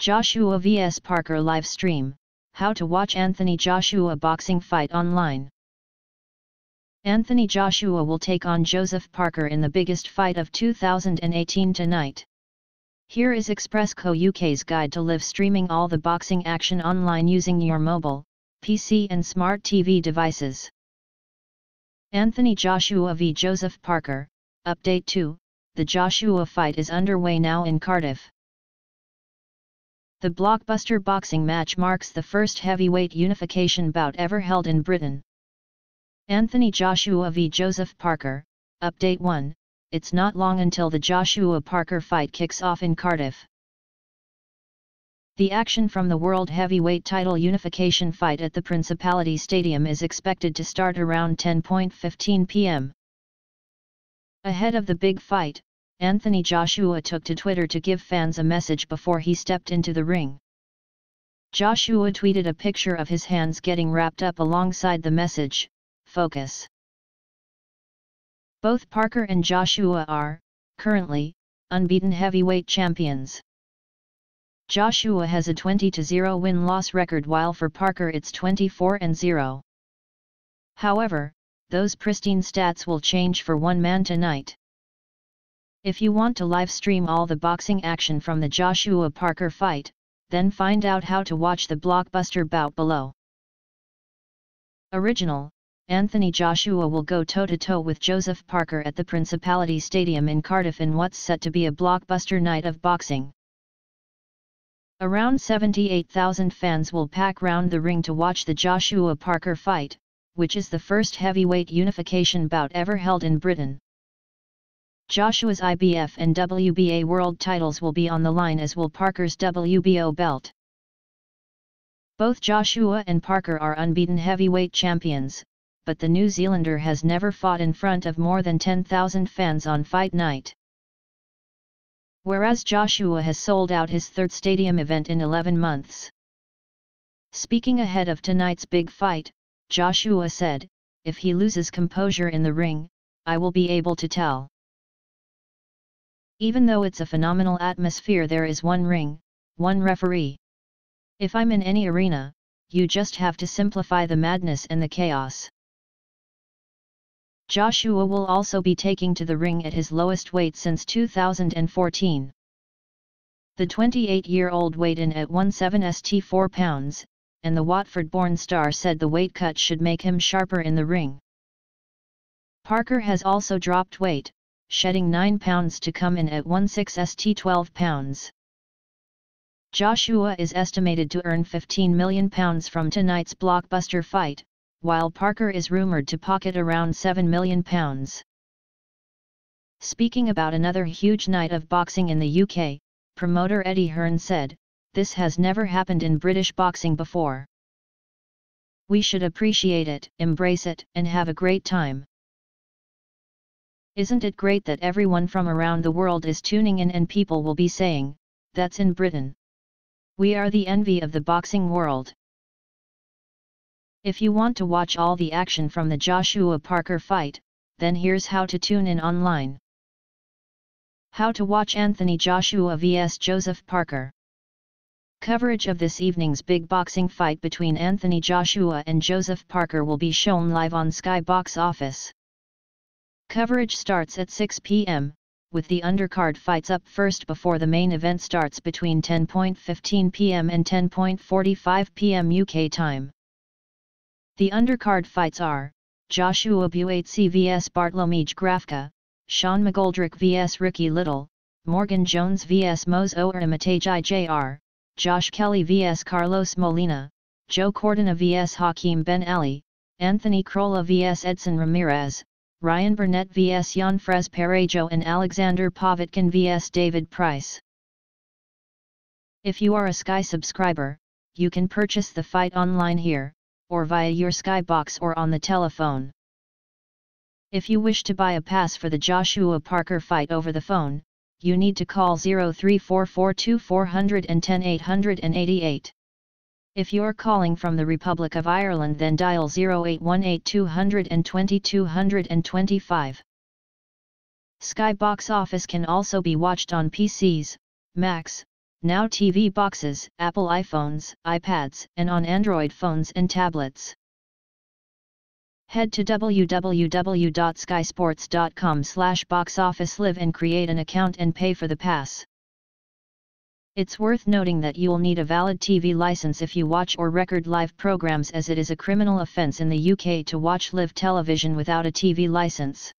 Joshua vs Parker livestream, how to watch Anthony Joshua boxing fight online. Anthony Joshua will take on Joseph Parker in the biggest fight of 2018 tonight. Here is Expressco UK's guide to live streaming all the boxing action online using your mobile, PC and smart TV devices. Anthony Joshua v Joseph Parker, Update 2, the Joshua fight is underway now in Cardiff. The blockbuster boxing match marks the first heavyweight unification bout ever held in Britain. Anthony Joshua v Joseph Parker, Update 1, it's not long until the Joshua Parker fight kicks off in Cardiff. The action from the World Heavyweight title unification fight at the Principality Stadium is expected to start around 10:15 p.m. Ahead of the big fight, Anthony Joshua took to Twitter to give fans a message before he stepped into the ring. Joshua tweeted a picture of his hands getting wrapped up alongside the message, "Focus." Both Parker and Joshua are, currently, unbeaten heavyweight champions. Joshua has a 20-0 win-loss record, while for Parker it's 24-0. However, those pristine stats will change for one man tonight. If you want to live stream all the boxing action from the Joshua Parker fight, then find out how to watch the blockbuster bout below. Original, Anthony Joshua will go toe-to-toe with Joseph Parker at the Principality Stadium in Cardiff in what's set to be a blockbuster night of boxing. Around 78,000 fans will pack round the ring to watch the Joshua Parker fight, which is the first heavyweight unification bout ever held in Britain. Joshua's IBF and WBA world titles will be on the line, as will Parker's WBO belt. Both Joshua and Parker are unbeaten heavyweight champions, but the New Zealander has never fought in front of more than 10,000 fans on fight night. Whereas Joshua has sold out his third stadium event in 11 months. Speaking ahead of tonight's big fight, Joshua said, "If he loses composure in the ring, I will be able to tell. Even though it's a phenomenal atmosphere, there is one ring, one referee. If I'm in any arena, you just have to simplify the madness and the chaos." Joshua will also be taking to the ring at his lowest weight since 2014. The 28-year-old weighed in at 17st 4 pounds, and the Watford-born star said the weight cut should make him sharper in the ring. Parker has also dropped weight, shedding 9 pounds to come in at 16st 12 pounds. Joshua is estimated to earn £15 million from tonight's blockbuster fight, while Parker is rumored to pocket around £7 million. Speaking about another huge night of boxing in the UK, promoter Eddie Hearn said, "This has never happened in British boxing before. We should appreciate it, embrace it, and have a great time. Isn't it great that everyone from around the world is tuning in and people will be saying, 'That's in Britain. We are the envy of the boxing world.'" If you want to watch all the action from the Joshua Parker fight, then here's how to tune in online. How to watch Anthony Joshua vs Joseph Parker. Coverage of this evening's big boxing fight between Anthony Joshua and Joseph Parker will be shown live on Sky Box Office. Coverage starts at 6 p.m., with the undercard fights up first before the main event starts between 10:15 p.m. and 10:45 p.m. UK time. The undercard fights are Joshua Buatsi vs Bartlomiej Grafka, Sean McGoldrick vs Ricky Little, Morgan Jones vs Mozo Arimataji Jr, Josh Kelly vs Carlos Molina, Joe Cordona vs Hakeem Ben Ali, Anthony Krolla vs Edson Ramirez, Ryan Burnett vs Jan Fres Perejo and Alexander Pavitkin vs David Price. If you are a Sky subscriber, you can purchase the fight online here, or via your Sky box or on the telephone. If you wish to buy a pass for the Joshua Parker fight over the phone, you need to call 03442 410 888. If you're calling from the Republic of Ireland, then dial 0818 220 225. Sky Box Office can also be watched on PCs, Macs, now TV boxes, Apple iPhones, iPads, and on Android phones and tablets. Head to www.skysports.com/box-office-live and create an account and pay for the pass. It's worth noting that you'll need a valid TV license if you watch or record live programs, as it is a criminal offence in the UK to watch live television without a TV license.